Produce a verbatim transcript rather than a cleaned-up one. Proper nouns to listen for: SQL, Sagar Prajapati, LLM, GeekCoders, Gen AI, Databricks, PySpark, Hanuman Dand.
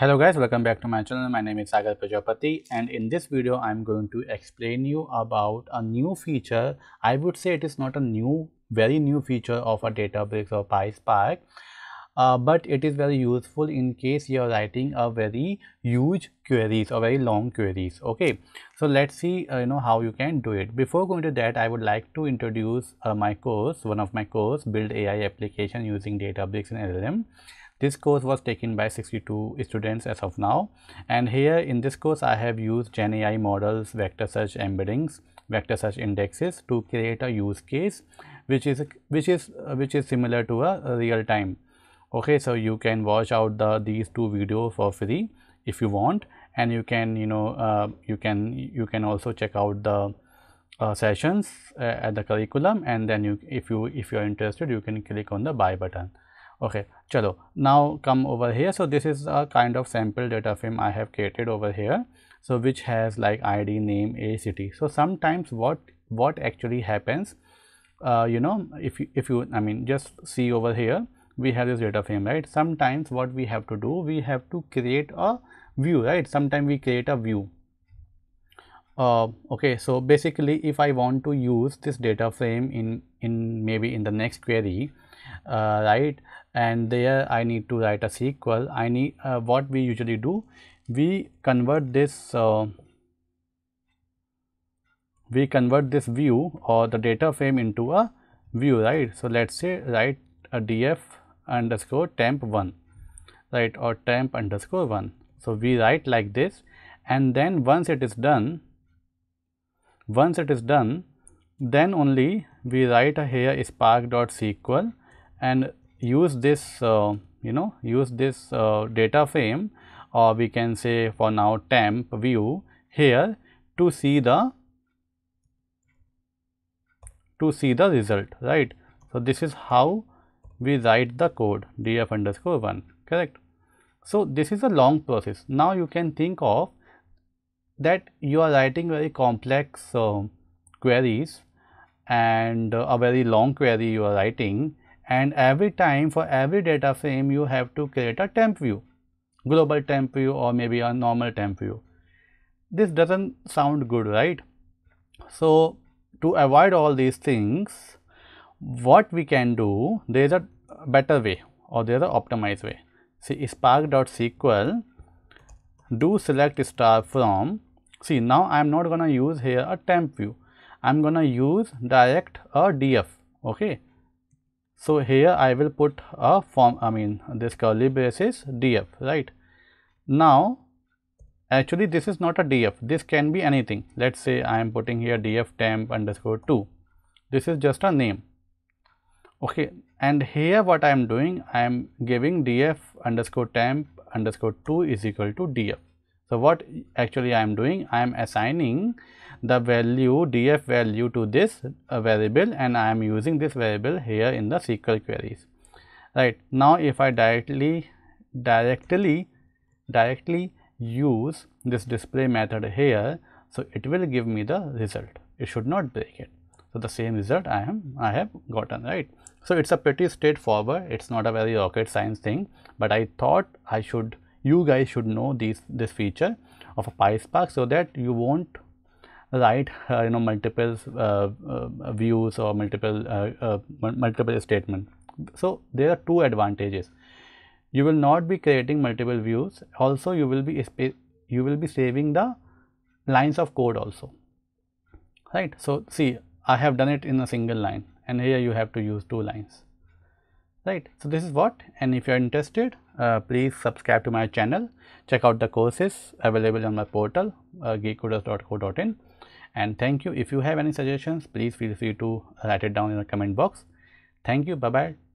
Hello guys, welcome back to my channel. My name is Sagar Prajapati, and in this video I'm going to explain you about a new feature. I would say it is not a new very new feature of a Databricks or PySpark, uh, but it is very useful in case you are writing a very huge queries or very long queries. Okay, so let's see uh, you know how you can do it. Before going to that, I would like to introduce uh, my course, one of my course, Build A I Application Using Databricks and L L M. This course was taken by sixty-two students as of now, and here in this course I have used Gen A I models, vector search embeddings, vector search indexes to create a use case which is which is which is similar to a, a real time. Okay, so you can watch out the these two videos for free if you want, and you can you know uh, you can you can also check out the uh, sessions uh, at the curriculum, and then you if you if you are interested you can click on the buy button. Okay, chalo, now come over here. So this is a kind of sample data frame I have created over here, so which has like I D, name, age, city. So sometimes what what actually happens, uh, you know, if you, if you I mean just see over here, we have this data frame, right? Sometimes what we have to do, we have to create a view, right? Sometimes we create a view. Uh, okay, so basically if I want to use this data frame in in maybe in the next query, uh, right? And there I need to write a S Q L. I need uh, what we usually do, we convert this uh, we convert this view or the data frame into a view, right? So let's say write a df underscore temp one, right, or temp underscore one. So we write like this, and then once it is done, once it is done, then only we write here spark.sql and use this uh, you know use this uh, data frame, or we can say for now temp view here, to see the to see the result, right? So this is how we write the code, df underscore one, correct? So this is a long process. Now you can think of that you are writing very complex uh, queries, and uh, a very long query you are writing, and every time for every data frame you have to create a temp view, global temp view, or maybe a normal temp view. This doesn't sound good, right? So to avoid all these things, what we can do, there is a better way, or there is an optimized way. See, spark.sql, do select star from. See, now I am not going to use here a temp view, I am going to use direct a df. Okay, so here I will put a form, I mean this curly braces df, right? Now actually this is not a df, this can be anything. Let's say I am putting here df temp underscore two, this is just a name. Okay, and here what I am doing, I am giving df underscore temp underscore two is equal to df. So what actually I am doing, I am assigning the value df value to this uh, variable, and I am using this variable here in the S Q L queries, right? Now if I directly directly directly use this display method here, so it will give me the result, it should not break it. So the same result I am I have gotten, right? So it's a pretty straightforward, it's not a very rocket science thing, but I thought I should you guys should know these this feature of a PySpark, so that you won't write uh, you know multiple uh, uh, views or multiple uh, uh, multiple statement. So there are two advantages: you will not be creating multiple views, also you will be you will be saving the lines of code also, right? So see, I have done it in a single line, and here you have to use two lines, right? So this is what, and if you are interested, uh, please subscribe to my channel, check out the courses available on my portal, uh, geek coders dot co dot in, and thank you. If you have any suggestions, please feel free to write it down in the comment box. Thank you, bye bye.